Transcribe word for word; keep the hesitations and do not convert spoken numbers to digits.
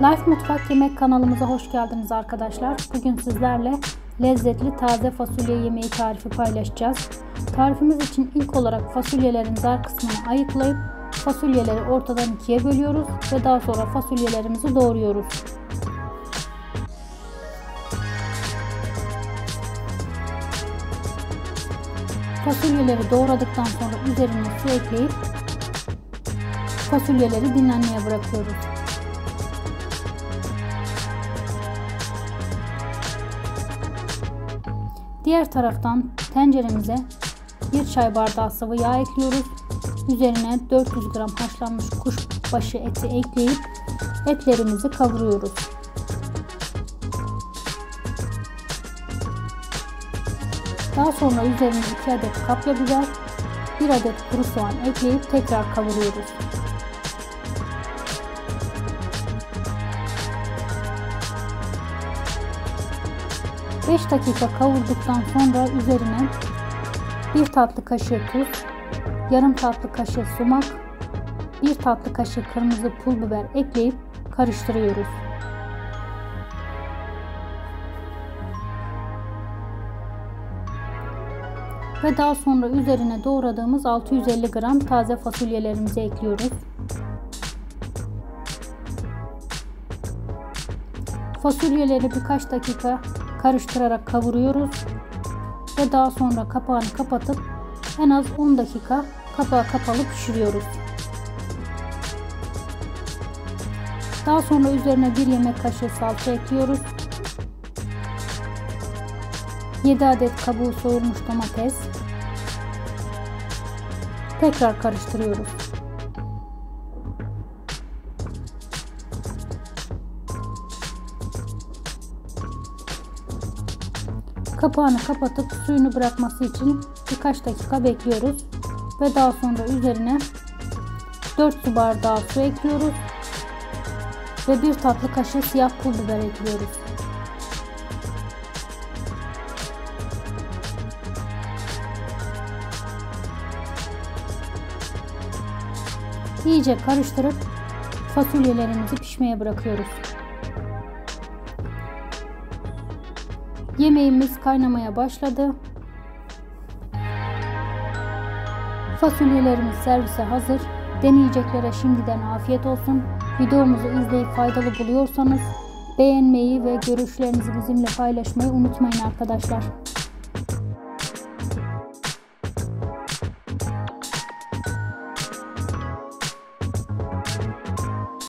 Life Mutfak Yemek kanalımıza hoş geldiniz arkadaşlar. Bugün sizlerle lezzetli taze fasulye yemeği tarifi paylaşacağız. Tarifimiz için ilk olarak fasulyelerin dar kısmını ayıklayıp fasulyeleri ortadan ikiye bölüyoruz ve daha sonra fasulyelerimizi doğruyoruz. Fasulyeleri doğradıktan sonra üzerine su ekleyip fasulyeleri dinlenmeye bırakıyoruz. Diğer taraftan tenceremize bir çay bardağı sıvı yağ ekliyoruz. Üzerine dört yüz gram haşlanmış kuşbaşı eti ekleyip etlerimizi kavuruyoruz. Daha sonra üzerine iki adet kapya biber, bir adet kuru soğan ekleyip tekrar kavuruyoruz. beş dakika kavurduktan sonra üzerine bir tatlı kaşığı tuz, yarım tatlı kaşığı sumak, bir tatlı kaşığı kırmızı pul biber ekleyip karıştırıyoruz. Ve daha sonra üzerine doğradığımız altı yüz elli gram taze fasulyelerimizi ekliyoruz. Fasulyeleri birkaç dakika karıştırarak kavuruyoruz ve daha sonra kapağını kapatıp en az on dakika kapağı kapalı pişiriyoruz. Daha sonra üzerine bir yemek kaşığı salça ekliyoruz. yedi adet kabuğu soyulmuş domates. Tekrar karıştırıyoruz. Kapağını kapatıp suyunu bırakması için birkaç dakika bekliyoruz ve daha sonra üzerine dört su bardağı su ekliyoruz ve bir tatlı kaşığı siyah pul biber ekliyoruz. İyice karıştırıp fasulyelerimizi pişmeye bırakıyoruz. Yemeğimiz kaynamaya başladı. Fasulyelerimiz servise hazır. Deneyeceklere şimdiden afiyet olsun. Videomuzu izleyip faydalı buluyorsanız beğenmeyi ve görüşlerinizi bizimle paylaşmayı unutmayın arkadaşlar.